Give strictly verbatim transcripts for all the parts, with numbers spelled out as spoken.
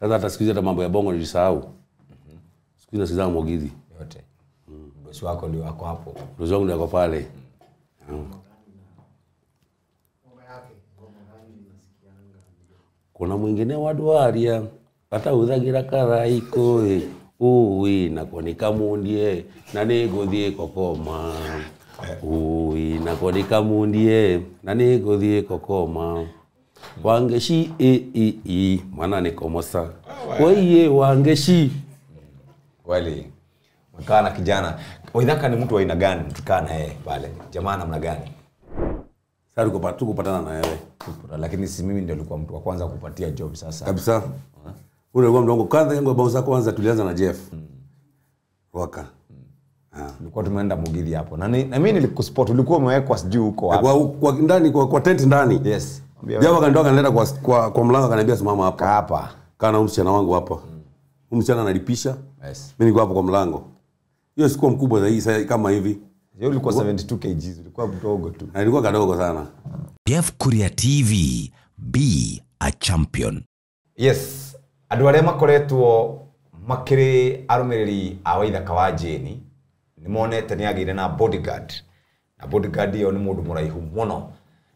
Sasa hata sikiza hata mambo ya bongo nilisahau. Mhm. Sikiza sikiza Mogidhi. Yote. Mdosi wako ndio wako hapo. Mdosi wangu ndio wako pale. Mhm. Kuna mwingine wa Dwaria hata udhagira karaiko eh. Uwi nakonika mundie nane godhie kokoma. Uwi nakonika mundie nane godhie kokoma. Wangeshi e e e mwana nikomosa. Kwa hiye wangeshi wale mkana kijana. Waidhaka ni mtu wa aina gani mtukana yeye pale? Jamaa namna gani? Sasa ukopata ukopatana na yeye. Lakini si mimi ndio nilikuwa mtu wa kwanza kukupatia job sasa. Kabisa. Ule ulikuwa mdogo kwanza yangu Bouncer kwanza tulianza na Jeff. Mm. Waka. Ah, mm. Nilikuwa tumeenda Mogidhi hapo. Na na mimi nilikusupport ulikuwa umewekwa sijui huko hapo. Kwa ndani kwa, kwa tent ndani. Yes. Jamaa akanitoa kanileta kwa kwa, kwa mlango akaniambia simama hapa. Hapa. Kana msichana wangu hapa. Mm. Msichana analipisha. Yes. Mimi niko hapo kwa mlango. Hiyo sikuwa mkubwa zaidi kama hivi. Yeye ulikuwa seventy-two kilograms, ulikuwa mdogo tu. Na ilikuwa kadogo sana. Jeff Kuria T V, be a champion. Yes. Adware makoretwo makiri arumiriri awaitha kawajeni nimonete niagire na bodyguard na bodyguard iyo ni mundu muraihu muno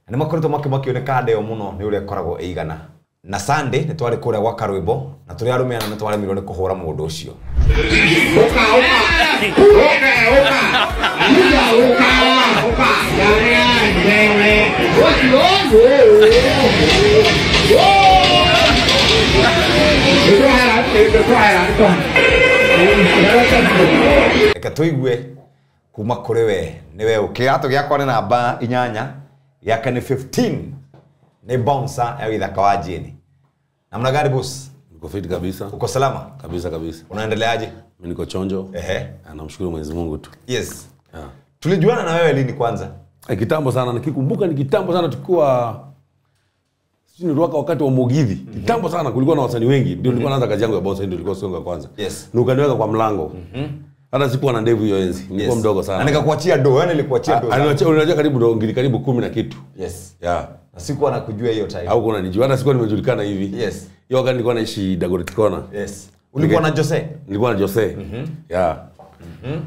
na ni makoretwo makimukioneka ndeyo muno ni uri akoragwo eigana na Sunday ni twari kuria gwa Karwimbo na turi arumirana ni twari mirone kuhura mundu ucio oka oka Katoigwe kuma korewe niwe ukiato gyakwa ni namba inyanya yake ni fifteen ni Bouncer ya witha kawajeni namna gari boss uko fit kabisa uko salama kabisa kabisa unaendeleaje mimi niko chonjo ehe anamshukuru Mwenyezi Mungu tu yes yeah. Tulijuana na wewe lini kwanza kitambo sana nikikumbuka ni kitambo sana tukua sisi ruaka wakati wa Mogidhi. Mm -hmm. Kitambo sana kulikuwa na wasanii wengi. Ndio nilikuwa mm -hmm. naanza kazi yangu ya Bouncer ndio nilikuwa songa kwanza. Yes. Nikaandoeka kwa mlango. Mhm. Mm Hata sipo na ndevu hiyo enzi. Nilikuwa yes. mdogo sana. Na nikakuachia do, yani nilikuachia do. Aliachia unajua karibu do ngili karibu kumi na kitu. Yes. Yeah. Na sikuwa nakujua hiyo time. Au kuna nijua hata sikuwa nimejulikana hivi. Yes. Hiyo wakati nilikuwa naishi Dagoretti Corner. Yes. Ulikuwa na Jose? Nilikuwa na Jose. Mhm. Mm yeah. Mhm. Mm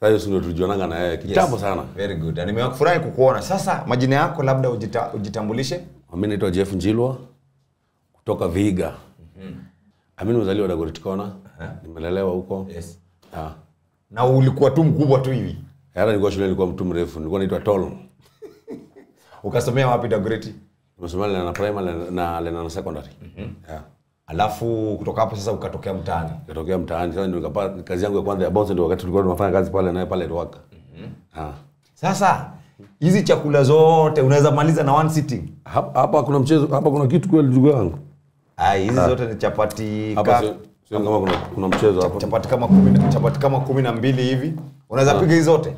Sasa sio tujuananga na yeye. Kitambo yes. sana. Very good. Na nimefurahi kukuona. Sasa majina yako labda ujita, ujitambulishe. Mimi naitwa Jeff Njiru kutoka Viga. Mhm. Mm Amini mzaliwa Dagoretti Corner. Uh -huh. Nimelelewa huko. Yes. Ah. Na ulikuwa tu mkubwa tu hivi. Hata nilikuwa shule nilikuwa mtu mrefu. Nilikuwa naitwa Tolo. Ukasomea wapi Dagoretti? Nimesomea na primary na na secondary. Mhm. Mm yeah. Alafu kutoka hapo sasa ukatokea mtaani. Ukatokea mtaani. Sasa ndio nikapata kazi yangu ya kwanza ya Bouncer ndio wakati tulikuwa tunafanya kazi pale naye pale Dwaka. Mhm. Mm ah. Sasa hizi chakula zote unaweza maliza na one sitting. Hapa kuna mchezo, hapa kuna kitu kweli ndugu yangu. Ah, hizi zote ni chapati hapa sio kama kuna kuna mchezo hapa. Chapati kama kumi, chapati kama kumi na mbili hivi. Unaweza piga hizo zote.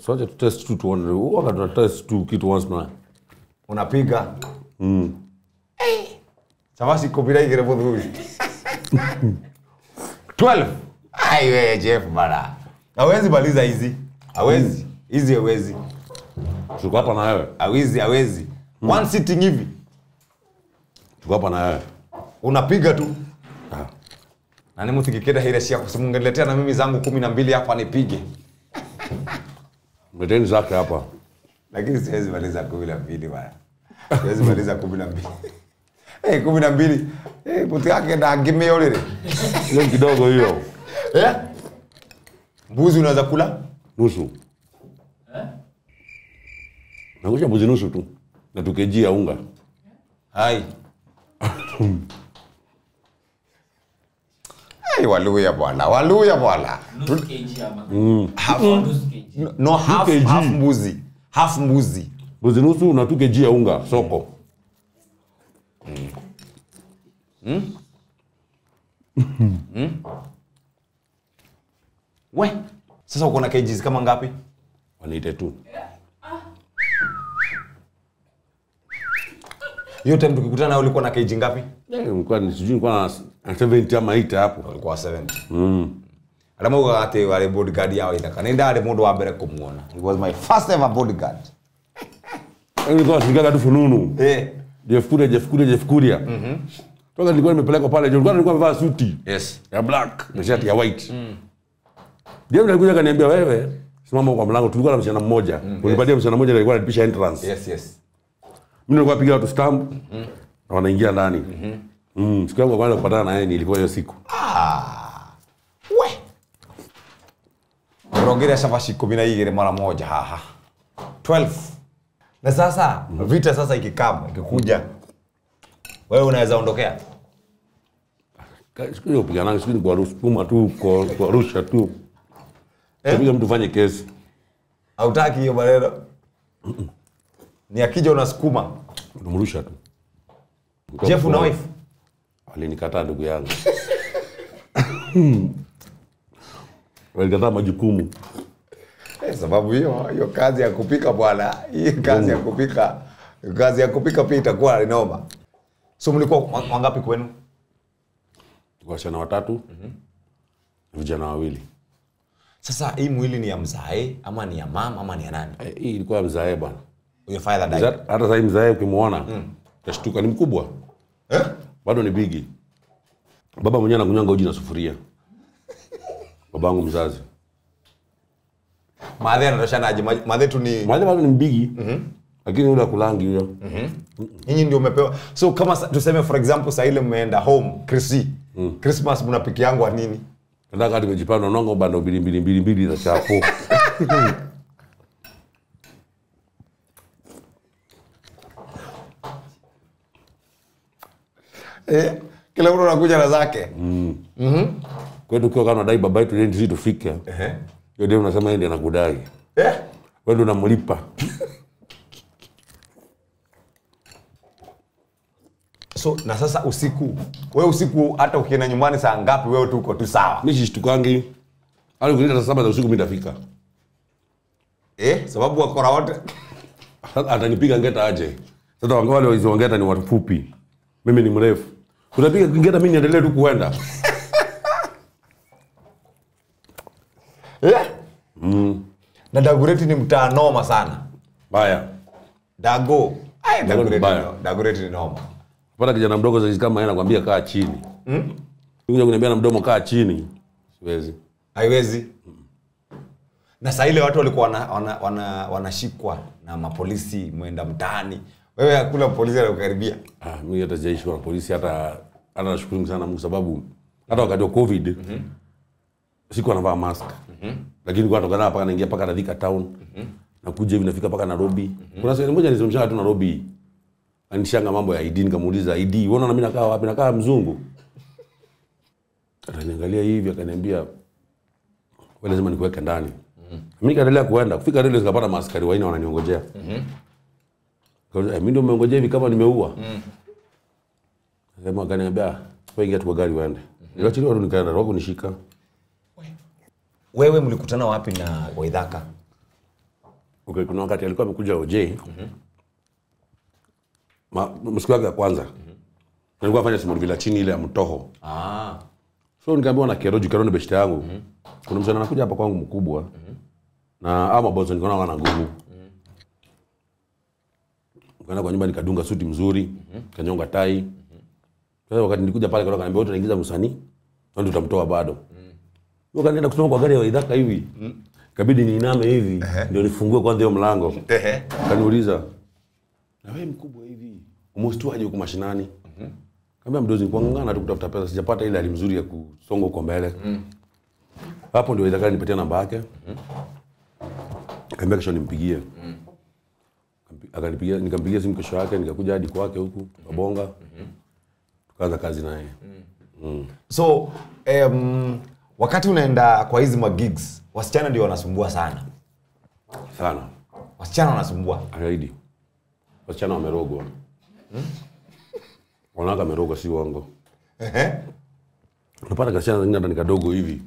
Soje tu test tu tuone. Waka tuna test tu kitu once na. Unapiga. Mm. Eh. Chapati copyright ile bodu. twelve. Ai wewe Jeff bana. Hawezi maliza hizi. Hawezi. Hizi hawezi. Tuko hapa na wewe. Hawezi hawezi. Mm. One sitting hivi. Tuko hapa na wewe. Unapiga tu. Ah. Na nimo tikikeda hira sia kusimungeletea na mimi zangu kumi na mbili hapa nipige. Mleteni zake hapa. Lakini siwezi maliza kumi na mbili bwana. Siwezi maliza kumi na mbili. Eh kumi na mbili. Eh puti yake na gimme yolele. Ile kidogo hiyo. Eh? Mbuzi unaweza kula? Nusu. Nakuja mbuzi nusu tu. Na tukejia unga. Hai. Hai waluya bwana. Waluya bwana. Nusu kejia mama. Mm. Half nusu kejia. No half kg. Half mbuzi. Half mbuzi. Mbuzi nusu na tukejia unga soko. Mm. Mm. Mm. We. Sasa uko na kgs kama ngapi? Wanaita tu. Yote mtukikutana na ulikuwa na kg ngapi? Nilikuwa ni sijui nilikuwa na seventy ama eighty hapo. Ulikuwa seventy. Mhm. Alama wakati wale bodyguard yao itaka. Nenda ale mtu wa mbere kumuona. It was my first ever bodyguard. Nilikuwa sikaga tu fununu. Eh. Jeff Kuria, Jeff Kuria, Jeff Kuria. Mhm. Kwanza nilikuwa nimepelekwa pale, nilikuwa nilikuwa nimevaa suti. Yes. Ya black, na shati ya white. Mm. Ndio nilikuja kaniambia wewe, simama kwa mlango. Tulikuwa na msichana mmoja. Mm. Ulipatia yes. Msichana mmoja alikuwa anapisha entrance. Yes, yes. Mimi nilikuwa napiga watu stamp. Mhm. Na wanaingia ndani. Mhm. Mm Mm, siku yangu kwanza kupatana na yeye ilikuwa hiyo siku. Ah. We. Rongerea safari kumi na mbili mara moja. Haha. kumi na mbili. Na sasa mm -hmm. vita sasa ikikama, ikikuja. Wewe unaweza ondokea. Siku hiyo pigana siku ni kwa rusuma tu, kwa rusha tu. Eh? Kama mtu fanye kesi. Hautaki hiyo maneno. Mm -mm. Ni akija unasukuma, unamrusha tu. Jeff na wife alinikataa ndugu yangu. Walikataa majukumu. Eh, sababu hiyo hiyo kazi ya kupika bwana, hii kazi ya kupika, kazi ya kupika pia itakuwa inaomba. So mlikuwa wangapi kwenu? Tulikuwa sana watatu. Mhm. Vijana wawili. Sasa hii mwili ni ya mzae ama ni ya mama ama ni ya nani? Eh, hii ilikuwa mzae bwana. Huyo father died. Hata sasa mzae ukimuona, mm. tashtuka ni mkubwa. Eh? Bado ni bigi. Baba mwenyewe anakunyanga uji na sufuria. Babangu mzazi. Madhe anatoshana aje? Madhe tu ni Madhe bado ni bigi. Mhm. Mm Lakini yule akulangi huyo. Mhm. Mm mm -mm. Ninyi ndio umepewa. So kama tuseme for example saa ile mmeenda home Christmas. Mm. Christmas mnapiki yangu nini? Nataka hadi mjipana nongo bando mbili mbili mbili mbili za chapo. Eh, kila mtu anakuja na zake. Mhm. Mhm. Mm Kwetu kwa kana dai baba yetu ndio tufike. Eh eh. Yeye ndio anasema yeye anakudai. Eh? Wewe ndio unamlipa. So na sasa usiku. Wewe usiku hata ukienda nyumbani saa ngapi wewe tu uko tu sawa. Mimi sishtukangi. Hadi kuenda saa saba za usiku mimi nitafika. Eh? Sababu wakora wote atanipiga ngeta aje. Sasa wangewale hizo ngeta ni watu fupi. Mimi ni mrefu. Unapiga ngeta mimi niendelee tu kuenda. Eh? Mm. Na Dagoretti ni mtaa noma sana. Baya. Dago. Ai Dagoretti. Dagoretti ni noma. Bora kijana mdogo sasa kama yeye anakuambia kaa chini. Mhm. Unaweza kuniambia na mdomo kaa chini. Siwezi. Haiwezi. Mm. Na saa ile watu walikuwa wana wana wanashikwa na mapolisi muenda mtaani. Wewe hakuna polisi anakukaribia. Ah, mimi hata jeshi wa polisi hata hata nashukuru sana Mungu sababu hata wakati wa COVID. Mhm. Mm Siku anavaa mask. Mhm. Mm Lakini kwa tokana hapa anaingia paka Thika town. Mhm. Mm na kuja hivi nafika paka Nairobi. Mm -hmm. Kuna sehemu moja nilizomshangaa tu Nairobi. Anishanga mambo ya I D nikamuuliza I D. Unaona na mimi nakaa wapi? Nakaa mzungu. Ataniangalia hivi akaniambia wewe lazima nikuweke ndani. Mhm. Mm mimi nikaendelea kuenda. Kufika leo nikapata maaskari waina wananiongojea. Mhm. Mm Kwa hiyo mimi ndio nimeongojea hivi kama nimeua. Mhm. Sema akaniambia wewe ingia tu kwa gari waende. Niliachiliwa tu nikaenda wako nishika. Wewe mlikutana wapi na Waithaka? Okay, kuna wakati alikuwa amekuja O J. Mhm. Mm Ma msiku yake ya kwanza. Mhm. Mm alikuwa afanya small villa chini ile ya Mtoho. Ah. So nikaambiwa na Keroji Karone beshta yangu. Mm -hmm. Kuna msana anakuja hapa kwangu mkubwa. Mm -hmm. Na ama bozo nikaona wana nguvu. Mhm. Mm Nikaenda kwa nyumba nikadunga suti mzuri, mm -hmm. kanyonga tai. Mhm. Mm Sasa wakati nilikuja pale kwa kaniambia wote naingiza msanii, ndio tutamtoa bado. Ngoja nenda kusoma kwa gari ya Waithaka hivi. Mm. Kabidi niiname hivi ndio nifungue kwanza hiyo mlango. Ehe. Kaniuliza. Na wewe mkubwa hivi, umostuaje huko mashinani? Mhm. Kambia mdozi kwa ngangana tu kutafuta pesa sijapata ile hali mzuri ya kusonga kwa mbele. Mhm. Hapo ndio Waithaka nipatia namba yake. Mhm. Kambia kesho nimpigie. Mhm. Akanipigia nikampigia simu kesho yake nikakuja hadi kwake huku Babonga. Mhm. Tukaanza kazi naye. Mhm. So em um, wakati unaenda kwa hizi magigs, wasichana ndio wanasumbua sana. Sana. Wasichana wanasumbua. Haidi. Wasichana wamerogwa. Mhm. Wanaga merogwa si wango. Ehe. Unapata kasichana zingine ndani kadogo hivi.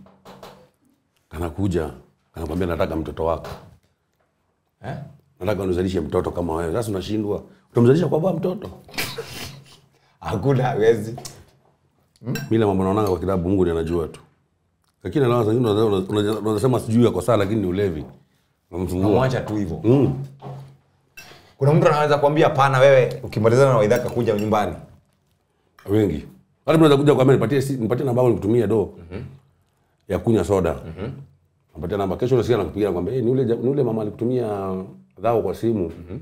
Anakuja, anakuambia nataka mtoto wako. Eh? Nataka unizalishe mtoto kama wewe. Sasa unashindwa. Utamzalisha kwa baba mtoto. Hakuna hawezi. Mhm. Mimi mama naonanga kwa kilabu Mungu ndiye anajua tu. Lakini leo sasa unasema sijui yako sana lakini ni ulevi. Unamzungua. Unaacha tu hivyo. Mm. Kuna mtu anaweza kuambia pana wewe ukimalizana na Waithaka kuja nyumbani. Wengi. Wale brother kuja kwa mimi nipatie nipatie namba yako nikutumie do. Mhm. Ya kunywa soda. Mhm. Nipatie namba. Kesho nasikia nakupigia kwamba eh ni ule ni ule mama alikutumia dhao kwa simu. Mhm.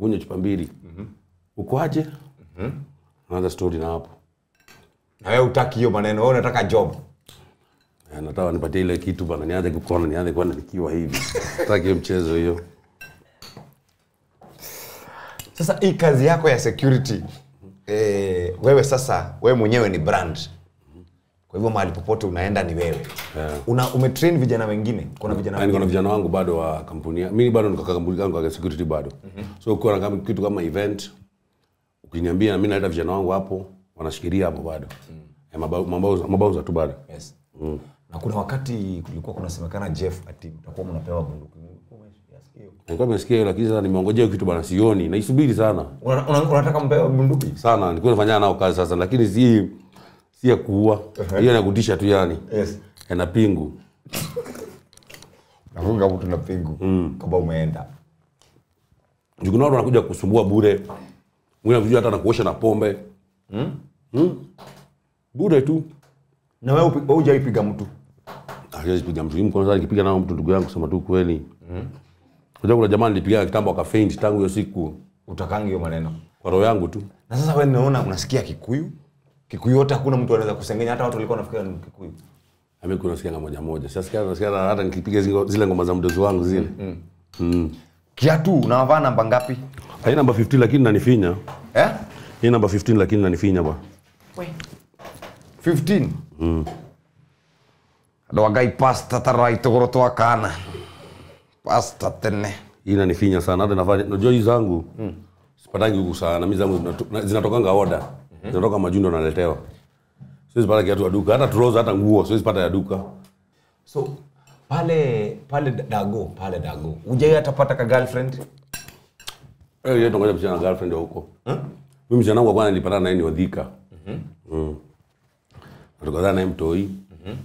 Kunywa chupa mbili. Mhm. Uko aje? Mhm. Another story na hapo. Na wewe hutaki hiyo maneno. Wewe unataka job. Na nataka nipatie ile kitu bana nianze kukona nianze kwenda nikiwa hivi. Nataka hiyo mchezo hiyo. Sasa hii kazi yako ya security eh, wewe sasa wewe mwenyewe ni brand. Kwa hivyo mahali popote unaenda ni wewe. Yeah. Una umetrain vijana wengine. Kuna vijana wengine. Kuna vijana wangu bado wa kampuni. Mimi bado niko kampuni yangu ya security bado. Mm -hmm. So uko na kitu kama event ukiniambia mimi naleta vijana wangu hapo wanashikilia hapo bado. Mm. Mabauza mabauza tu bado. Yes. Mm. Na kuna wakati kulikuwa kunasemekana Jeff ati mtakuwa mnapewa bunduki. Nilikuwa nimesikia lakini sasa nimeongojea kitu bwana sioni na isubiri sana. Unataka mpewe bunduki? Sana nilikuwa nafanya nao kazi sasa lakini si si ya kuua. Hiyo inakutisha tu yani. Yes. Yana pingu. Nafunga mtu na pingu mm. Kama umeenda. Jukuna watu wanakuja kusumbua bure. Mwingine anajua hata nakuosha na pombe. Mm? Mm. Bure tu. Na wewe hujaipiga mtu. Hujaipiga mtu. Mimi kwanza nikipiga nao mtu ndugu yangu kusema tu kweli. Mm. Unajua kuna jamaa nilipiga kitambo akafaint tangu hiyo siku utakangi hiyo maneno kwa roho yangu tu. Na sasa wewe unaona unasikia Kikuyu. Kikuyu yote hakuna mtu anaweza kusengenya hata watu walikuwa wanafikiria ni Kikuyu. Mimi kuna sikia na moja moja. Sasa sikia nasikia hata nikipiga zile ngoma za mdozo wangu zile. Mm. Mm. Kiatu unavaa namba ngapi? Hii namba fifteen lakini nanifinya. Eh? Hii namba fifteen lakini nanifinya bwana. Wewe. fifteen. Mm. Ndio wagai pasta tarai togorotoa kana. Pasta tene. Ina nifinya sana. Hata nafanya unajua hizo zangu. Mm. Sipatangi huku sana. Mimi zangu zinatokanga order. Mm-hmm. Zinatoka majundo naletewa. Siwezi pata kiatu ya duka, hata trouser hata nguo, siwezi pata ya duka. So pale pale Dago, pale Dago. Unajai hata pata ka girlfriend? Eh, yeye ndo ngoja na girlfriend huko. Eh? Mimi mjana wangu kwanza nilipata na yeye ni Odhika. Mhm. Mm. Tukazana naye Mtoi. Mhm.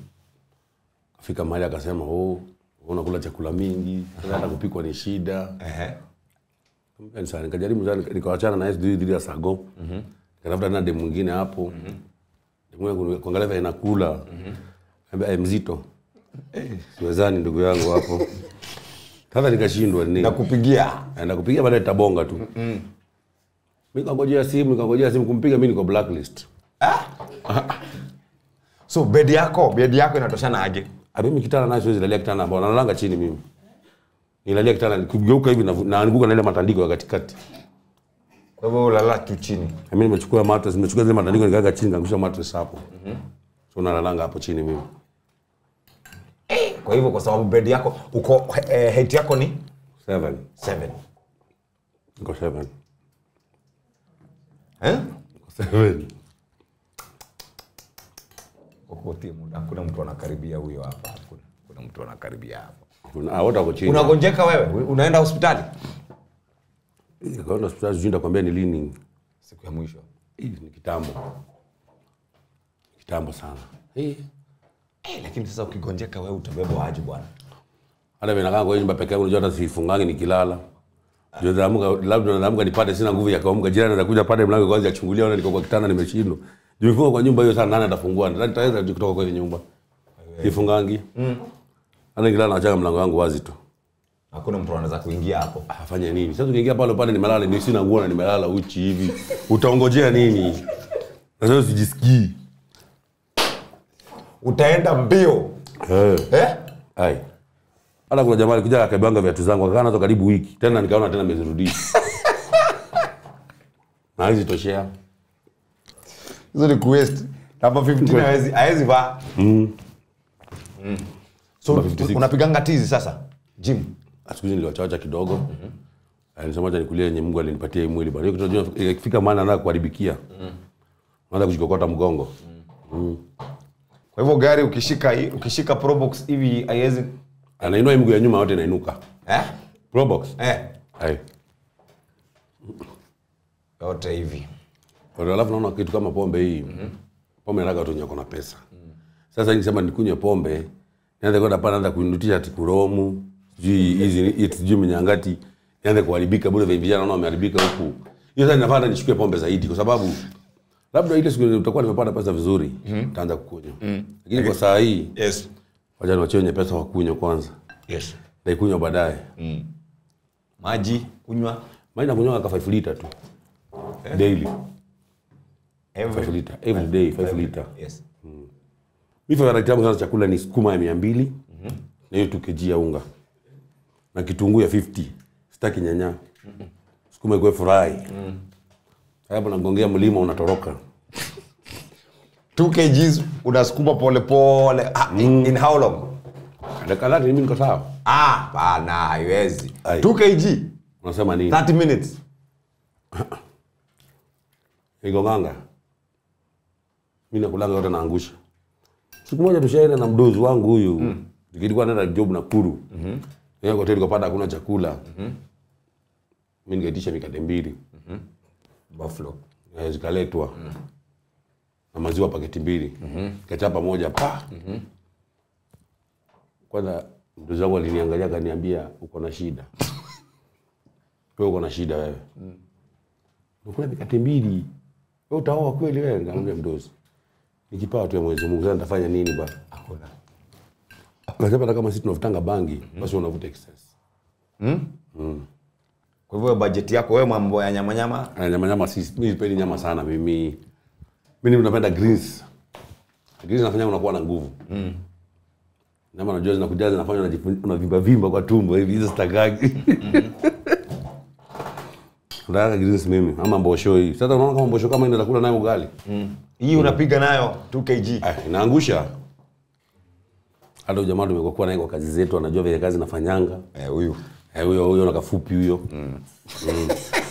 Afika mahali akasema, "Oh, unakula chakula mingi, hata kupikwa ni shida." Ehe. Mimi sana nikajaribu sana nikaachana na hizo dhidi ya sago. Mhm. Nikatafuta na demu mwingine hapo. Mhm. Demu kuangalia inakula. Mhm. Ambaye mzito. Eh, siwezani ndugu yangu hapo. Kama nikashindwa nini? Nakupigia. Nakupigia baada itabonga tu. Mhm. Mimi kangojea simu, nikangojea simu kumpiga mimi niko blacklist. Ah? So bed yako, bed yako inatoshana aje? Mimi kitana nacho hizo lalia kitana ambao nalanga chini mimi. Nilalia kitana nikigeuka hivi na anguka na ile matandiko ya katikati. Kwa hivyo ulala tu chini. Mimi nimechukua mattress, nimechukua zile matandiko nikaaga chini nikangusha mattress hapo. Mhm. Mm so nalalanga hapo chini mimi. Kwa hivyo kwa sababu bed yako uko eh, height yako ni seven. seven. Niko seven. Eh? Niko seven. Kokote muda kuna mtu anakaribia huyo hapa hakuna kuna mtu anakaribia hapo kuna ah wote wako chini unagonjeka wewe unaenda hospitali nikaona hospitali zunguka kwambia ni lini siku ya mwisho hivi ni kitambo kitambo sana eh lakini sasa ukigonjeka wewe utabebwa aje bwana hata mimi nakaa kwa nyumba peke yangu unajua hata sifungangi nikilala ndio zaamuka labda naamuka nipate sina nguvu ya kuamka jirani anakuja pale mlango kwanza achungulia naona niko kwa kitanda nimeshindwa. Nimefunga kwa nyumba hiyo sana nani atafungua? Nani ataweza kutoka kwa hiyo nyumba? Sifungangi. Mm. Ana ngilala na acha mlango wangu wazi tu. Hakuna mtu anaweza kuingia hapo. Afanye nini? Sasa ukiingia pale pale nimelala ni sina nguo na nimelala uchi hivi. Utaongojea nini? Na sasa usijisikii. Utaenda mbio. Eh. Eh? Hai. Ala kuna jamaa alikuja akabanga viatu zangu akakaa nazo karibu wiki. Tena nikaona tena mezirudisha. Na hizi toshea. Hizo ni quest. Namba fifteen hawezi hawezi ba. Mm. Mm. So unapiganga tizi sasa. Gym. Asikuzi niliwachaacha kidogo. Mhm. Mm. Alisema acha nikulie yenye Mungu alinipatia mwili bado. Hiyo kitu unajua ikifika maana anataka kuharibikia. Mhm. Anataka kujikokota mgongo. Mhm. Mm. Kwa hivyo gari ukishika ukishika probox hivi haiwezi anainua miguu ya nyuma yote inainuka. Eh? Probox. Eh. Hai. Yote hivi. Kwa halafu naona kitu kama pombe hii. Mm-hmm. Pombe nataka tunye kuna pesa. Mm-hmm. Sasa nikisema nikunywe pombe, nianze kwenda pale naanza kuinutia tikuromu, jii hizi it's juu mnyangati, nianze kuharibika bure vijana naona wameharibika huku. Hiyo sasa ninafanya nishike pombe zaidi kwa sababu Labda ile siku utakuwa nimepata pesa vizuri, mm. taanza kukunywa. Mm. Lakini okay. kwa saa hii, yes. Wacha niwachie pesa wa kunywa kwanza. Yes. Na ikunywa baadaye. Mm. Maji kunywa, maji na kunywa kama five liter tu. Eh? Daily. Every five liter, every day five liter. Yes. Mm. Mimi favorite yangu sana chakula ni sukuma ya mia mbili, mhm. Mm na hiyo two kg ya unga. Na kitunguu ya fifty. Sitaki nyanya. Mm -hmm. Sukuma iko fry. Mm. Hapo na ngongea mlima unatoroka. two kgs unasukuma pole pole. Ah, mm. in, in how long? Dakika nini mimi nikataa? Ah, bana haiwezi. two kg. Unasema nini? thirty minutes. Igonganga. Mimi nakulanga yote naangusha. Siku moja tushaenda na mdozi wangu huyu. Mm. Nilikuwa naenda job na Kuru. Mhm. Mm Yeye hoteli kupata hakuna chakula. Mhm. Mm mimi nikaitisha mikate mbili. Mhm. Mm Buffalo. Yeye zikaletwa. Mm. Na maziwa paketi mbili. Mhm. Mm Kachapa moja pa. Mhm. Mm Kwanza mdozi wangu aliniangalia akaniambia uko na shida. Wewe uko na shida wewe. Mhm. Ukule mikate mbili. Wewe utaoa kweli wewe ngamwambia mdozi. Nikipawa tu ya Mwenyezi Mungu nitafanya nini bwana? Hakuna. Unasema kama sisi tunavutanga bangi, basi unavuta excess. Mhm. Mhm. Kwa hivyo budget yako wewe mambo ya nyama nyama? Na nyama nyama sisi mimi sipendi nyama sana mimi. Mimi ninapenda greens. Greens nafanya unakuwa na nguvu. Mhm. Nyama na jozi na kujaza nafanya unajifunika unavimba vimba kwa tumbo hivi hizo sitagagi. Mhm. Ndio greens mimi ama mbosho hii. Sasa unaona kama mbosho kama inaweza kula nayo ugali. Mhm. Hii unapiga nayo two kg. Ah, inaangusha. Hata jamaa tumekuwa naye kwa kazi zetu anajua vile kazi nafanyanga. Eh huyu. Eh huyo huyo na kafupi huyo. Mm.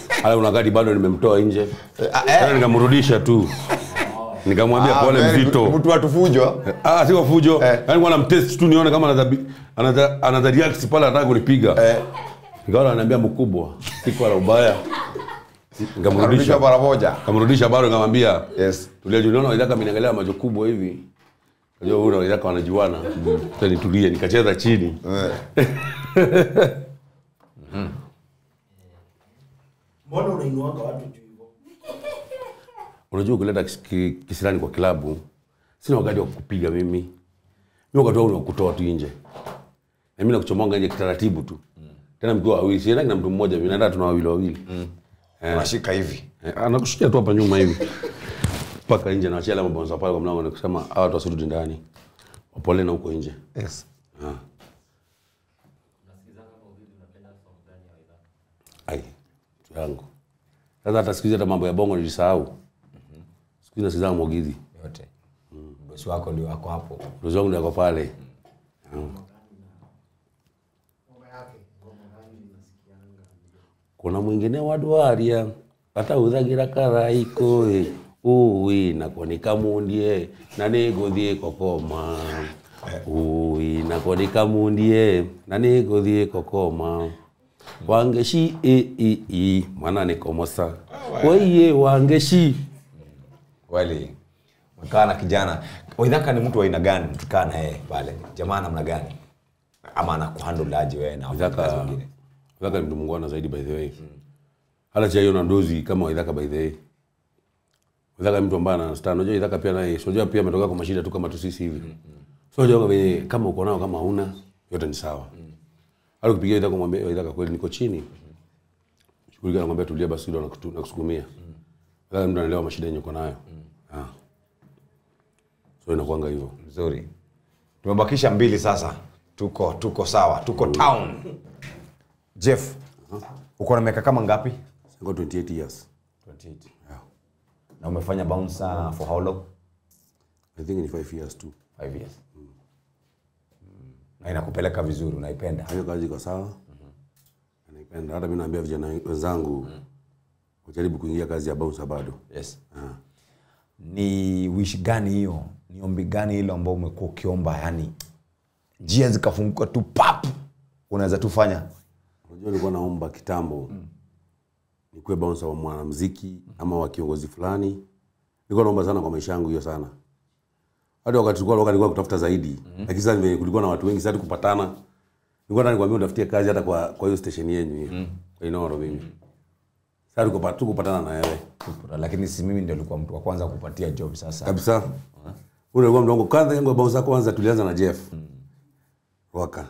Hata unagadi bado nimemtoa nje. Sasa nikamrudisha tu. Nikamwambia pole mzito. Mtu watufujwa. Ah sio fujo. Yaani kwa namtest tu nione kama anadha anadha anadha react pala anataka kunipiga. Eh. Nikaona ananiambia mkubwa. Siko la ubaya. Nikamrudisha mara moja. Nikamrudisha bado nikamwambia. Yes. Tulia juniona unataka miniangalia macho kubwa hivi. Ndio huyo unataka wanajuana. Sasa nitulie nikacheza chini. Mhm. Mbona unainua watu juu hivyo? Unajua kuleta kisirani kwa klabu. Sina wakati wa kukupiga mimi. Mimi wakati wangu kutoa tu nje. Na mimi nakuchomonga nje kitaratibu tu. Tena mkiwa wawili, si na mtu mmoja, mimi naenda tuna wawili wawili. Unashika hivi. Anakushikia tu hapa nyuma hivi. Paka nje na wachia la mabonza pale kwa mlango na kusema hawa watu wasirudi ndani. Wapole na huko nje. Yes. Ah. Unasikizana kwa vipi unapenda song gani ya Viga? Ai. Yangu. Sasa hata sikizia hata mambo ya bongo nilisahau. Mhm. Sikizia sikizana mwagizi. Yote. Mbosi wako ndio wako hapo. Mbosi wangu ndio wako pale. Mhm. Kuna mwingine wa Dwaria hata udhagira karaiko eh. Uwi nakonika mundie na negodhie kokoma. Uwi nakonika mundie na negodhie kokoma. Wangeshi e e e mwana nikomosa. Oye wangeshi wali mkana kijana. Oidhaka ni mtu wa aina gani mtukaa na yeye pale? Jamaa namna gani? Ama anakuhandle aje wewe na wafanyakazi wengine? Oidhaka ni mtu mungwana zaidi by the way. Hala cha hiyo na ndozi kama Oidhaka by the way. Udhaka mtu ambaye anastana unajua idhaka pia naye unajua pia ametoka kwa mashida tu kama tu sisi hivi. So unajua venye kama uko nao kama huna yote ni sawa. Hata kupigia idhaka kumwambia idhaka kweli niko chini. Shukrani anamwambia tulia basi ndio anakusukumia. Udhaka mtu anaelewa mashida yenyewe uko nayo. Ah. So inakuanga hivyo. Nzuri. Tumebakisha mbili sasa. Tuko tuko sawa. Tuko town. Jeff, uko na miaka kama ngapi? Ngo twenty-eight years. twenty-eight. Na umefanya bouncer for how long? I think ni five years too. five years. Mm. Na inakupeleka vizuri, unaipenda. Hiyo kazi iko sawa. Mhm. Naipenda. Hata mimi naambia vijana wenzangu kujaribu kuingia kazi ya bouncer bado. Yes. Ah. Ni wish gani hiyo? Ni ombi gani hilo ambao umekuwa ukiomba yani? Njia zikafunguka tu pap. Unaweza tufanya. Unajua nilikuwa naomba kitambo. Mm. Nikuwe bouncer wa mwanamuziki ama wa kiongozi fulani. Nilikuwa naomba sana kwa maisha yangu hiyo sana. Hadi wakati tulikuwa wakati nilikuwa kutafuta zaidi. Lakini sasa nime kulikuwa na watu wengi sana kupatana. Nilikuwa ndani kwa mimi utafutie kazi hata kwa kwa hiyo station yenu hiyo. Kwa Inoro mimi. Sasa tukupatana na wewe. Lakini si mimi ndio nilikuwa mtu wa kwanza kupatia job sasa. Kabisa. Ule alikuwa mdogo kwanza yangu Bouncer kwanza tulianza na Jeff. Waka.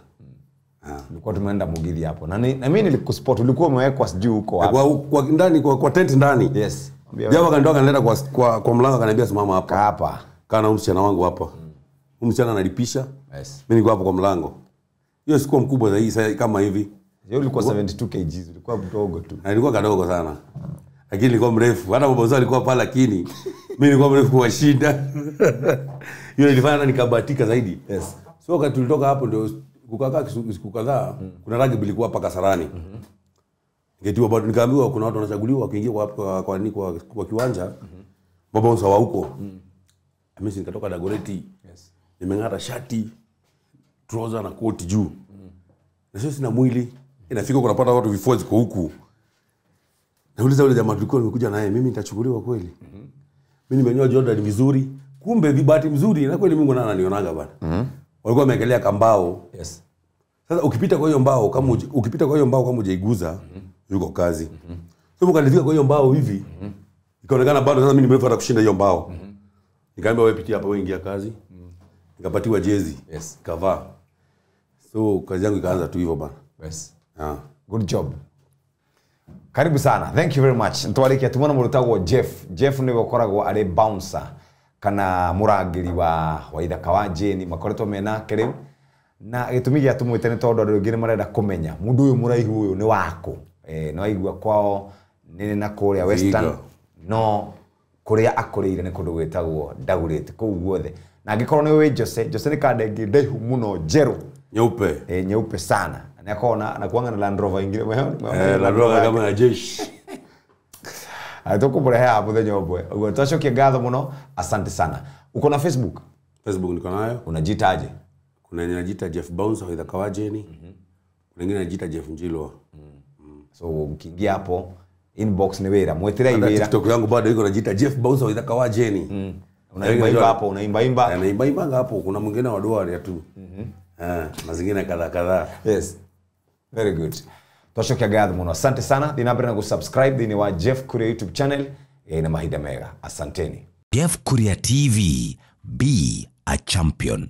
Ah, nilikuwa tumeenda Mugili hapo. Na na mimi nilikusupport, ulikuwa umewekwa sijuu huko hapo. Kwa ndani kwa kwa tent ndani. Yes. Jamaa kanitoka nileta kwa kwa kwa mlango akaniambia simama hapa. Hapa. Kana msichana wangu hapa. Msichana analipisha. Yes. Mimi niko hapo kwa mlango. Hiyo sikuwa mkubwa zaidi kama hivi. Yeye ulikuwa seventy-two kilograms, ulikuwa mdogo tu. Na nilikuwa kadogo sana. Lakini nilikuwa mrefu. Hata Bouncer alikuwa pale lakini mimi nilikuwa mrefu kwa shida. Yule nilifanya nikabahatika zaidi. Yes. So wakati tulitoka hapo ndio kukakaa siku kadhaa mm. kuna rugby ilikuwa paka Sarani. Mhm. Mm Ningetiwa bado nikaambiwa kuna watu wanachaguliwa wakiingia kwa kwa kwa, kwa, kwa kiwanja. Mhm. Mm Baba Bouncer wa huko. Mhm. Mimi nikatoka Dagoretti. Yes. Nimeng'ata shati, trouser na koti juu. Mhm. Na sio sina mwili. Inafika kunapata watu vifua ziko huku. Nauliza yule jamaa tulikuwa nimekuja naye, mimi nitachukuliwa kweli? Mhm. Mm mimi nimenyoa Jordan vizuri. Kumbe vibati mzuri na kweli Mungu naye ananionaga bwana. Mhm. Mm walikuwa wameangalia kambao. Yes. Sasa ukipita kwa hiyo mbao kama mm -hmm. ukipita kwa hiyo mbao kama ujaiguza mm -hmm. yuko kazi. Mm -hmm. Sio mkanifika kwa hiyo mbao hivi. Mm -hmm. Ikaonekana bado sasa mimi nimefuata kushinda hiyo mbao. Mm -hmm. Nikaambia wewe pitia hapa wewe ingia kazi. Mm -hmm. Nikapatiwa jezi. Yes. Kavaa. So kazi yangu ikaanza tu hivyo bana. Yes. Ah, good job. Karibu sana. Thank you very much. Ntwalike tumona mulutago Jeff. Jeff niwe korago ale Bouncer. Kana muragiri wa waida kawaje ni makoreto mena kero na gitumigia tumwitene todo ndo ngire marenda kumenya mundu uyu muraihu uyu ni wako eh no aigwa kwao nene na kuria Western no kuria akurire ni kundu gwetagwo Dagoretti kuuguothe na angikoro ni we Jose Jose ni kadengi ndaihu muno jeru nyeupe eh nyeupe sana na kona na kuanga na Land Rover ingire eh Land Rover kama jeshi Atoko bora hapo ndio boy. Utashokia gather muno. Asante sana. Uko na Facebook? Facebook niko nayo. Unajiita aje? Kuna nyingine anajiita Jeff Bouncer au Dakawajeni. Mhm. Kuna nyingine anajiita Jeff Njiru. Mhm. So ukiingia hapo inbox ni wera, muetira iwera. TikTok yangu bado iko anajiita Jeff Bouncer au Dakawajeni. Mhm. Unaimba imba hapo, unaimba imba. Anaimba imba hapo. Kuna mwingine wa doari tu. Mhm. Ah, mazingine kadha kadha. Yes. Very good. Toshokia gather muno. Asante sana. Dinabere na kusubscribe. Dini wa Jeff Kuria YouTube channel. Ya ina mahida mega. Asanteni. Jeff Kuria T V. Be a champion.